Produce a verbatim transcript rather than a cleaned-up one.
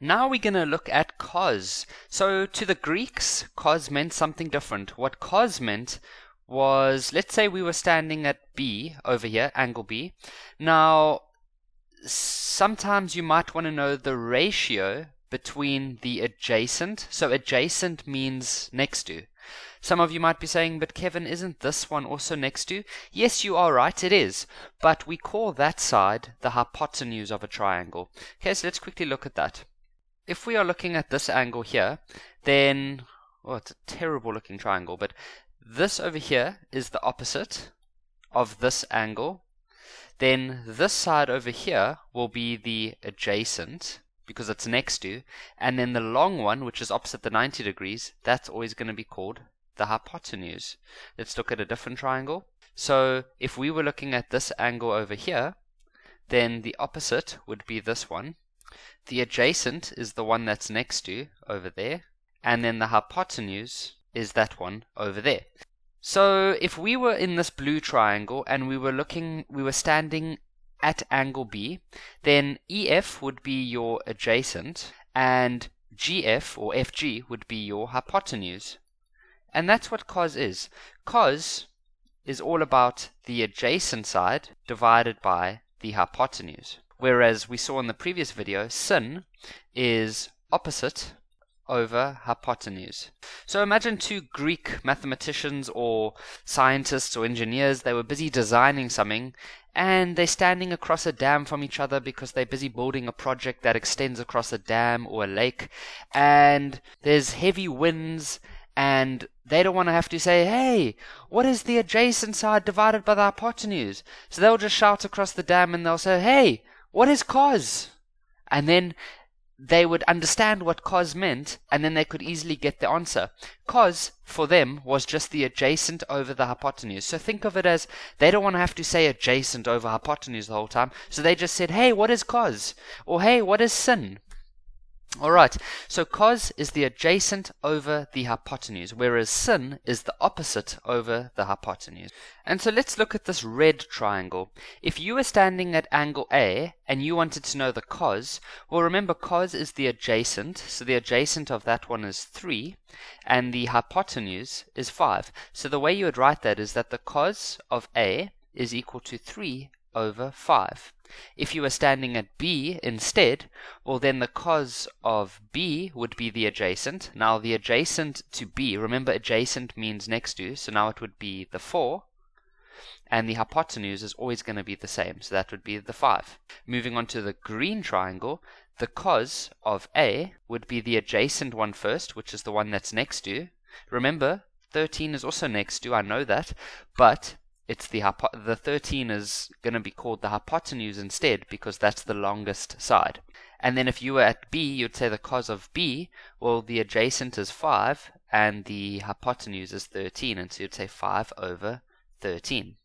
Now we're going to look at cos. So to the Greeks, cos meant something different. What cos meant was, let's say we were standing at B over here, angle B. Now, sometimes you might want to know the ratio between the adjacent. So adjacent means next to. Some of you might be saying, but Kevin, isn't this one also next to? Yes, you are right, it is. But we call that side the hypotenuse of a triangle. Okay, so let's quickly look at that. If we are looking at this angle here, then, oh, it's a terrible looking triangle, but this over here is the opposite of this angle. Then this side over here will be the adjacent, because it's next to, and then the long one, which is opposite the ninety degrees, that's always going to be called the hypotenuse. Let's look at a different triangle. So if we were looking at this angle over here, then the opposite would be this one. The adjacent is the one that's next to over there, and then the hypotenuse is that one over there. So if we were in this blue triangle and we were looking, we were standing at angle B, then E F would be your adjacent and G F or F G would be your hypotenuse. And that's what cos is. Cos is all about the adjacent side divided by the hypotenuse. Whereas we saw in the previous video, sin is opposite over hypotenuse. So imagine two Greek mathematicians or scientists or engineers. They were busy designing something and they're standing across a dam from each other because they're busy building a project that extends across a dam or a lake. And there's heavy winds and they don't want to have to say, hey, what is the adjacent side divided by the hypotenuse? So they'll just shout across the dam and they'll say, hey, what is cos? And then they would understand what cos meant, and then they could easily get the answer. Cos, for them, was just the adjacent over the hypotenuse. So think of it as they don't want to have to say adjacent over hypotenuse the whole time. So they just said, hey, what is cos? Or hey, what is sin? All right, so cos is the adjacent over the hypotenuse, whereas sin is the opposite over the hypotenuse. And so let's look at this red triangle. If you were standing at angle A and you wanted to know the cos, well, remember cos is the adjacent, so the adjacent of that one is three, and the hypotenuse is five. So the way you would write that is that the cos of A is equal to three over five. If you were standing at B instead, well then the cos of B would be the adjacent. Now the adjacent to B, remember adjacent means next to, so now it would be the four, and the hypotenuse is always going to be the same, so that would be the five. Moving on to the green triangle, the cos of A would be the adjacent one first, which is the one that's next to. Remember, thirteen is also next to, I know that, but it's the, the thirteen is going to be called the hypotenuse instead because that's the longest side. And then if you were at B, you'd say the cos of B, well, the adjacent is five and the hypotenuse is thirteen. And so you'd say five over thirteen.